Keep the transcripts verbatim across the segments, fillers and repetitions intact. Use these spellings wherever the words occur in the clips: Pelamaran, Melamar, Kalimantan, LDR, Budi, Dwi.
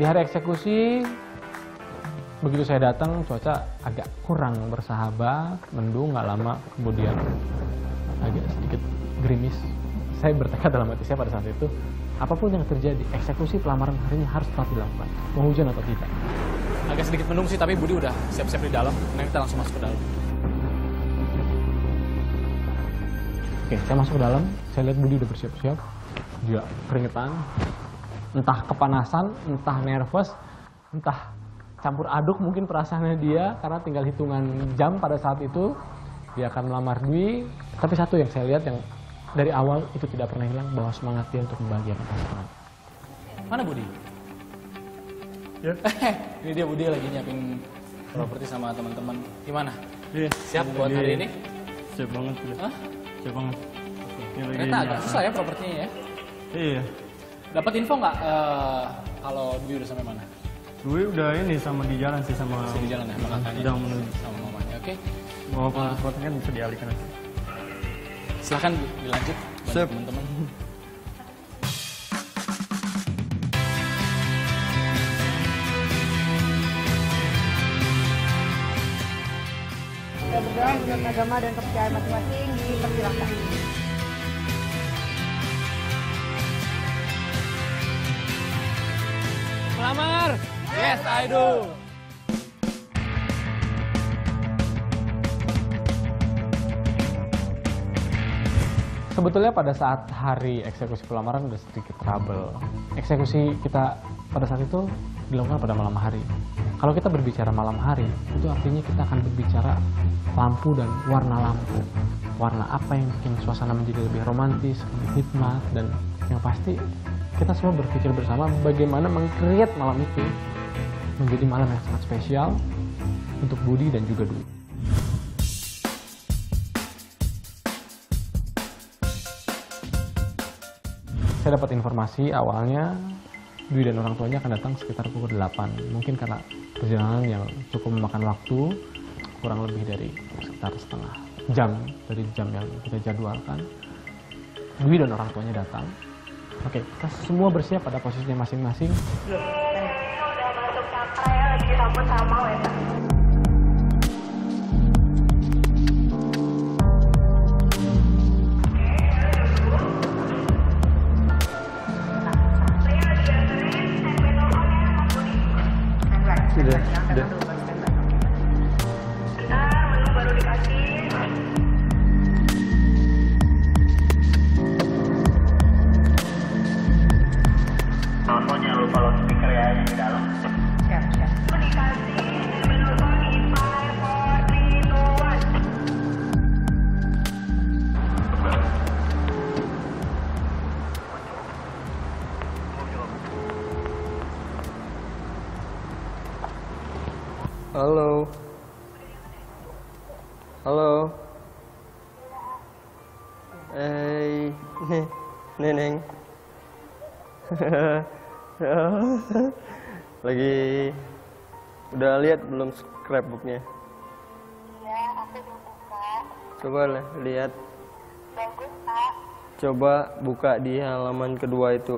Di hari eksekusi, begitu saya datang, cuaca agak kurang bersahabat, mendung, nggak lama kemudian agak sedikit gerimis. Saya bertekad dalam hati saya pada saat itu, apapun yang terjadi, eksekusi pelamaran hari ini harus tetap dilakukan, mau hujan atau tidak. Agak sedikit mendung sih, tapi Budi udah siap-siap di dalam, nah kita langsung masuk ke dalam. Oke, saya masuk ke dalam, saya lihat Budi udah bersiap-siap, dia keringetan, entah kepanasan, entah nervous, entah campur aduk mungkin perasaannya dia, karena tinggal hitungan jam pada saat itu, dia akan melamar Dwi. Tapi satu yang saya lihat yang dari awal itu tidak pernah hilang, bahwa semangat dia untuk membahagiakan pasangan. Mana Budi? Ya. Yeah. Ini dia Budi lagi nyiapin properti sama teman-teman. Gimana? Yeah. Siap buat yeah. hari ini? Siap banget. Hah? Siap banget. Ternyata agak susah ya propertinya ya? Iya. Yeah. Dapat info nggak uh, kalau Dwi udah sampai mana? Dwi udah ini sama di jalan sih sama. Masih di jalan ya, makanya. Sedang menuju sama mamanya. Oke. Okay. Mau apa? Propertinya kan bisa dialihkan aja. Silahkan dilanjut, teman-teman. Kita berdoa menurut agama dan kepercayaan masing-masing, dipersilakan. Melamar? Yes, I do. Sebetulnya pada saat hari eksekusi pelamaran udah sedikit trouble. Eksekusi kita pada saat itu dilakukan pada malam hari. Kalau kita berbicara malam hari, itu artinya kita akan berbicara lampu dan warna lampu. Warna apa yang bikin suasana menjadi lebih romantis, lebih hikmat, dan yang pasti kita semua berpikir bersama bagaimana meng-create malam itu menjadi malam yang sangat spesial untuk Budi dan juga Dwi. Saya dapat informasi awalnya Dwi dan orang tuanya akan datang sekitar pukul delapan. Mungkin karena perjalanan yang cukup memakan waktu, kurang lebih dari sekitar setengah jam dari jam yang kita jadwalkan. Dwi dan orang tuanya datang. Oke, kita semua bersiap pada posisinya masing-masing. Sudah masuk sampai lagi disambut sama Weta. Sudah, sudah. Kita menu baru dikasih. Teleponnya lupa lo speaker ya di dalam. Siap, siap. Dikasih menu baru Halo. Halo. Eh, hey. Neneng. Lagi udah lihat belum scrapbooknya? Iya, aku belum buka. Coba lah lihat. Bagus, Pak. Coba buka di halaman kedua itu.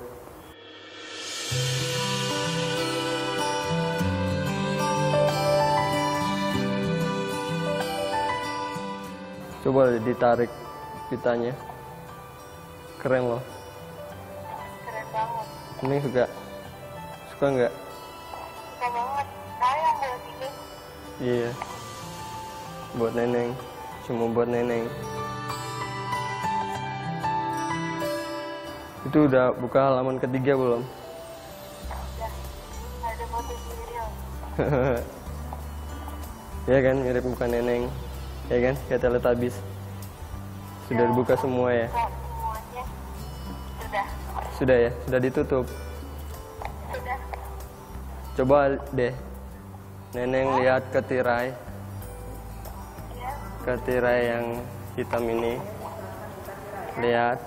Coba ditarik pitanya, keren loh. Keren banget. Ini suka, suka nggak? Suka banget. Saya buat ini. Iya, buat Neneng, cuma buat Neneng. Itu udah buka halaman ketiga belum? Udah, ada foto sendiri. Iya kan, mirip bukan Neneng. Ya kan, kayak teletabis. Sudah dibuka semua ya? Semuanya. Sudah. Sudah ya? Sudah ditutup? Sudah. Coba deh, Neneng lihat ke tirai. Ke tirai yang hitam ini. Lihat.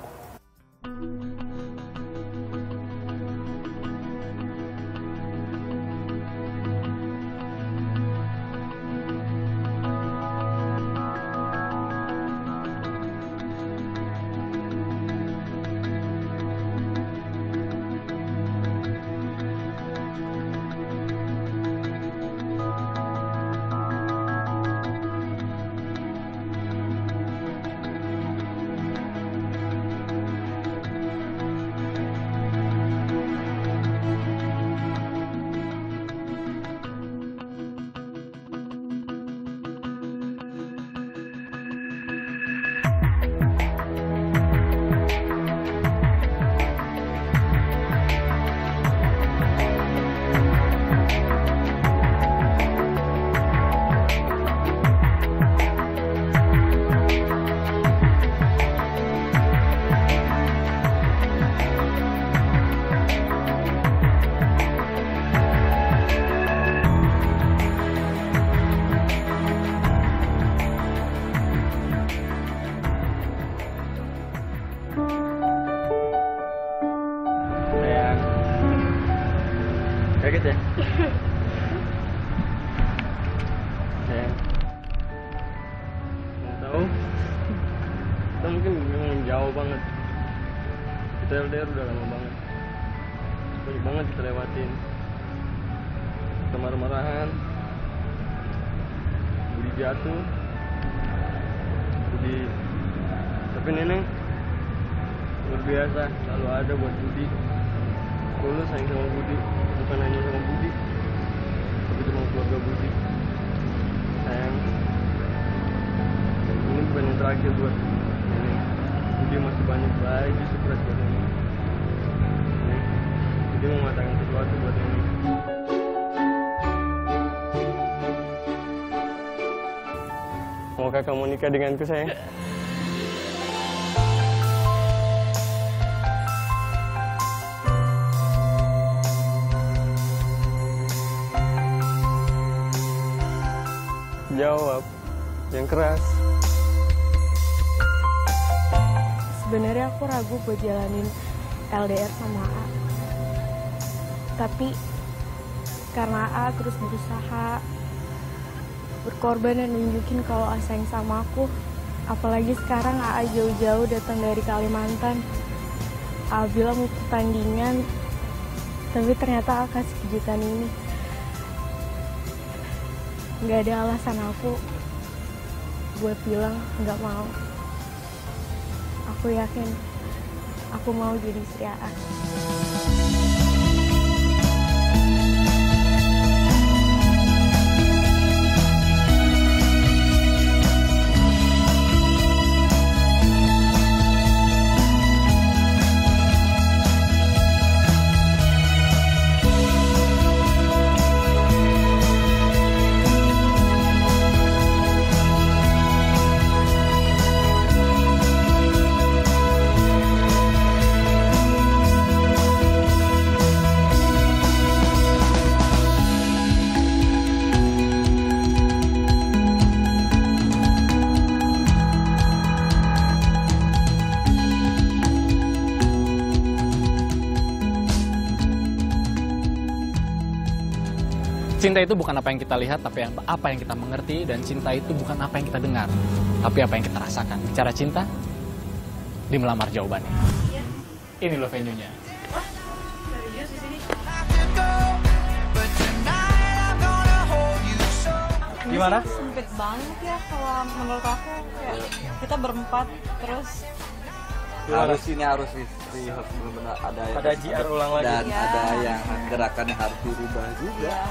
kaget ya. Ya. Nggak tahu. Kita mungkin memang jauh banget. Kita L D R udah lama banget. Banyak banget kita lewatin. Kita marah-marahan. Budi jatuh. Budi. Tapi Neneng luar biasa, selalu ada buat Budi. Dulu sayang sama Budi, bukan hanya sama Budi, tapi cuma keluarga Budi. Sayang. Dan ini bukan yang terakhir buat Neneng. Budi masih banyak lagi surprise buat Neneng. Budi mau mengatakan sesuatu buat Neneng. Maukah kamu nikah denganku, sayang? Jawab yang keras. Sebenarnya aku ragu buat jalanin L D R sama A. Tapi karena A terus berusaha berkorban dan nunjukin kalau A sayang sama aku. Apalagi sekarang A jauh-jauh datang dari Kalimantan. A bilang mau pertandingan, tapi ternyata A kasih kejutan ini. Nggak ada alasan aku buat bilang nggak mau. Aku yakin aku mau jadi istri A. Cinta itu bukan apa yang kita lihat, tapi apa yang kita mengerti. Dan cinta itu bukan apa yang kita dengar, tapi apa yang kita rasakan. Bicara cinta, di Melamar jawabannya. Iya. Ini loh venue-nya. Wah, serius di sini? Gimana? Sempit banget ya kalau menurut aku. Ya, kita berempat, terus... Harus ini harus istri, harus benar-benar ada yang ada J R ulang lagi. Dan ya, ada yang gerakannya harus dirubah juga. Ya.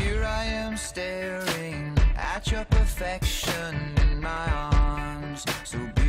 Here I am staring at your perfection in my arms. So